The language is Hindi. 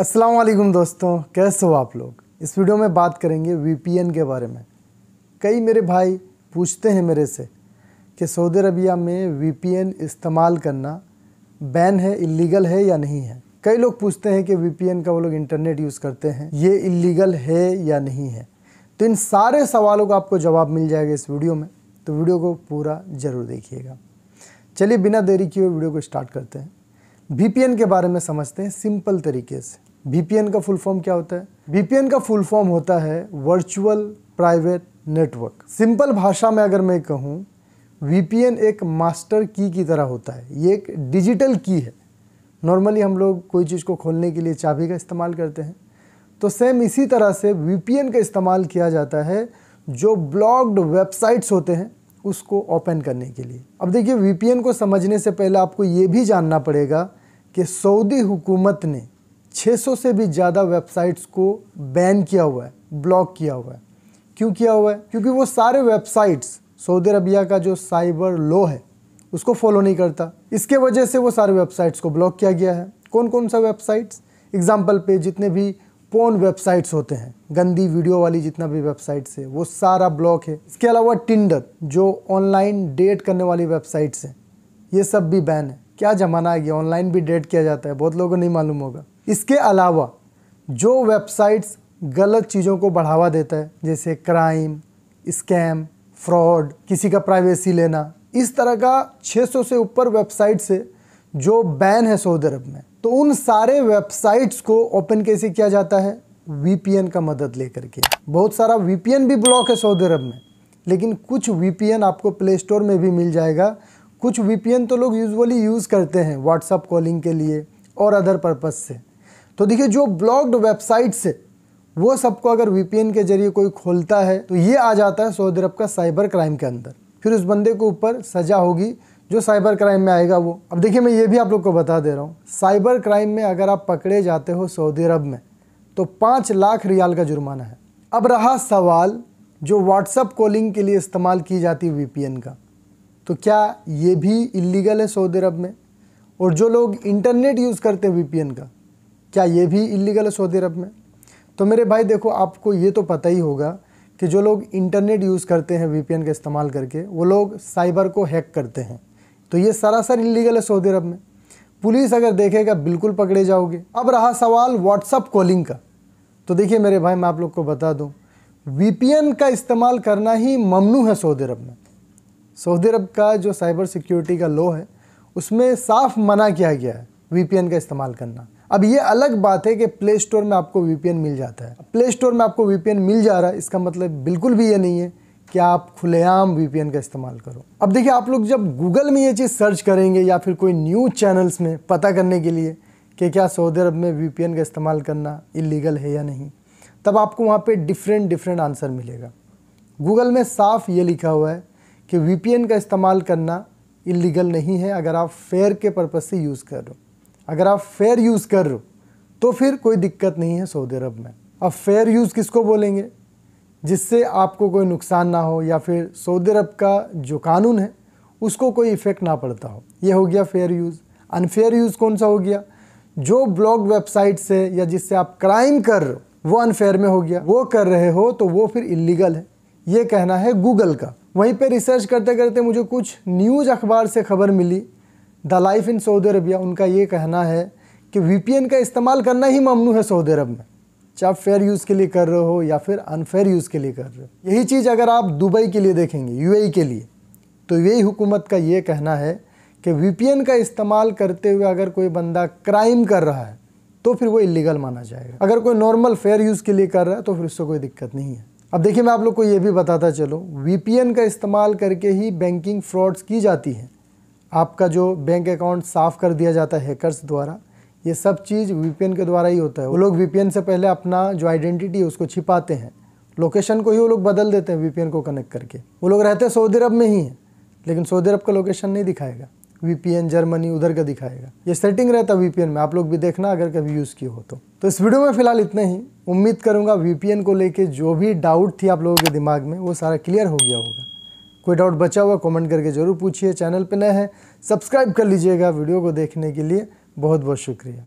अस्सलाम वालेकुम दोस्तों, कैसे हो आप लोग। इस वीडियो में बात करेंगे वीपीएन के बारे में। कई मेरे भाई पूछते हैं मेरे से कि सऊदी अरबिया में वीपीएन इस्तेमाल करना बैन है, इल्लीगल है या नहीं है। कई लोग पूछते हैं कि वीपीएन का वो लोग इंटरनेट यूज़ करते हैं, ये इल्लीगल है या नहीं है। तो इन सारे सवालों का आपको जवाब मिल जाएगा इस वीडियो में, तो वीडियो को पूरा ज़रूर देखिएगा। चलिए बिना देरी किए वीडियो को स्टार्ट करते हैं। VPN के बारे में समझते हैं सिंपल तरीके से। VPN का फुल फॉर्म क्या होता है? VPN का फुल फॉर्म होता है वर्चुअल प्राइवेट नेटवर्क। सिंपल भाषा में अगर मैं कहूँ, VPN एक मास्टर की तरह होता है। ये एक डिजिटल की है। नॉर्मली हम लोग कोई चीज़ को खोलने के लिए चाबी का इस्तेमाल करते हैं, तो सेम इसी तरह से VPN का इस्तेमाल किया जाता है जो ब्लॉक्ड वेबसाइट्स होते हैं उसको ओपन करने के लिए। अब देखिए, VPN को समझने से पहले आपको ये भी जानना पड़ेगा कि सऊदी हुकूमत ने 600 से भी ज़्यादा वेबसाइट्स को बैन किया हुआ है, ब्लॉक किया हुआ है। क्यों किया हुआ है? क्योंकि वो सारे वेबसाइट्स सऊदी अरबिया का जो साइबर लॉ है उसको फॉलो नहीं करता। इसके वजह से वो सारे वेबसाइट्स को ब्लॉक किया गया है। कौन कौन सा वेबसाइट्स? एग्जाम्पल पे जितने भी पोर्न वेबसाइट्स होते हैं, गंदी वीडियो वाली जितना भी वेबसाइट्स है वो सारा ब्लॉक है। इसके अलावा टिंडर जो ऑनलाइन डेट करने वाली वेबसाइट्स हैं, ये सब भी बैन है। क्या ज़माना आ गया, ऑनलाइन भी डेट किया जाता है, बहुत लोगों को नहीं मालूम होगा। इसके अलावा जो वेबसाइट्स गलत चीज़ों को बढ़ावा देता है, जैसे क्राइम, स्कैम, फ्रॉड, किसी का प्राइवेसी लेना, इस तरह का 600 से ऊपर वेबसाइट्स है जो बैन है सऊदी अरब में। तो उन सारे वेबसाइट्स को ओपन कैसे किया जाता है? VPN का मदद लेकर के। बहुत सारा VPN भी ब्लॉक है सऊदी अरब में, लेकिन कुछ VPN आपको प्ले स्टोर में भी मिल जाएगा। कुछ VPN तो लोग यूजुअली यूज़ करते हैं व्हाट्सअप कॉलिंग के लिए और अदर पर्पस से। तो देखिए, जो ब्लॉक्ड वेबसाइट्स है वो सबको अगर VPN के जरिए कोई खोलता है तो ये आ जाता है सऊदी अरब का साइबर क्राइम के अंदर। फिर उस बंदे के ऊपर सज़ा होगी जो साइबर क्राइम में आएगा वो। अब देखिए, मैं ये भी आप लोग को बता दे रहा हूँ, साइबर क्राइम में अगर आप पकड़े जाते हो सऊदी अरब में तो 5 लाख रियाल का जुर्माना है। अब रहा सवाल जो व्हाट्सअप कॉलिंग के लिए इस्तेमाल की जाती है VPN का, तो क्या ये भी इल्लीगल है सऊदी अरब में? और जो लोग इंटरनेट यूज़ करते हैं VPN का, क्या ये भी इल्लीगल है सऊदी अरब में? तो मेरे भाई देखो, आपको ये तो पता ही होगा कि जो लोग इंटरनेट यूज़ करते हैं VPN का इस्तेमाल करके, वो लोग साइबर को हैक करते हैं। तो ये सरासर इल्लीगल है सऊदी अरब में। पुलिस अगर देखेगा बिल्कुल पकड़े जाओगे। अब रहा सवाल व्हाट्सअप कॉलिंग का, तो देखिए मेरे भाई, मैं आप लोग को बता दूं, VPN का इस्तेमाल करना ही ममनू है सऊदी अरब में। सऊदी अरब का जो साइबर सिक्योरिटी का लॉ है उसमें साफ मना किया गया है VPN का इस्तेमाल करना। अब ये अलग बात है कि प्ले स्टोर में आपको VPN मिल जाता है। प्ले स्टोर में आपको VPN मिल जा रहा है, इसका मतलब बिल्कुल भी ये नहीं है कि आप खुलेआम VPN का इस्तेमाल करो। अब देखिए, आप लोग जब गूगल में ये चीज़ सर्च करेंगे या फिर कोई न्यूज़ चैनल्स में पता करने के लिए कि क्या सऊदी अरब में VPN का इस्तेमाल करना इलीगल है या नहीं, तब आपको वहाँ पे डिफरेंट आंसर मिलेगा। गूगल में साफ ये लिखा हुआ है कि VPN का इस्तेमाल करना इलीगल नहीं है अगर आप फेयर के पर्पज़ से यूज़ कर रहे हो। अगर आप फेयर यूज़ कर रहे हो तो फिर कोई दिक्कत नहीं है सऊदी अरब में। अब फेयर यूज़ किसको बोलेंगे? जिससे आपको कोई नुकसान ना हो या फिर सऊदी अरब का जो कानून है उसको कोई इफ़ेक्ट ना पड़ता हो। ये हो गया फेयर यूज़। अनफेयर यूज़ कौन सा हो गया? जो ब्लॉक्ड वेबसाइट से या जिससे आप क्राइम कर रहे हो वो अनफेयर में हो गया, वो कर रहे हो तो वो फिर इलीगल है, ये कहना है गूगल का। वहीं पे रिसर्च करते करते मुझे कुछ न्यूज़ अखबार से खबर मिली, the life in Saudi Arabia, उनका ये कहना है कि VPN का इस्तेमाल करना ही ममनू है सऊदी अरब में, चाहे फेयर यूज़ के लिए कर रहे हो या फिर अनफेयर यूज़ के लिए कर रहे हो। यही चीज़ अगर आप दुबई के लिए देखेंगे, UAE के लिए, तो UAE हुकूमत का ये कहना है कि VPN का इस्तेमाल करते हुए अगर कोई बंदा क्राइम कर रहा है तो फिर वो इलीगल माना जाएगा। अगर कोई नॉर्मल फेयर यूज़ के लिए कर रहा है तो फिर उससे कोई दिक्कत नहीं है। अब देखिए, मैं आप लोग को ये भी बताता चलो, VPN का इस्तेमाल करके ही बैंकिंग फ्रॉड्स की जाती है। आपका जो बैंक अकाउंट साफ़ कर दिया जाता है हैकर्स द्वारा, ये सब चीज़ VPN के द्वारा ही होता है। वो लोग VPN से पहले अपना जो आइडेंटिटी है उसको छिपाते हैं, लोकेशन को ही वो लोग बदल देते हैं VPN को कनेक्ट करके। वो लोग रहते सऊदी अरब में ही हैं, लेकिन सऊदी अरब का लोकेशन नहीं दिखाएगा, VPN जर्मनी उधर का दिखाएगा। ये सेटिंग रहता है VPN में, आप लोग भी देखना अगर कभी यूज़ किए हो तो इस वीडियो में फ़िलहाल इतना ही। उम्मीद करूँगा VPN को लेके जो भी डाउट थी आप लोगों के दिमाग में वो सारा क्लियर हो गया होगा। कोई डाउट बचा हुआ कमेंट करके ज़रूर पूछिए। चैनल पर नए हैं सब्सक्राइब कर लीजिएगा। वीडियो को देखने के लिए बहुत बहुत शुक्रिया।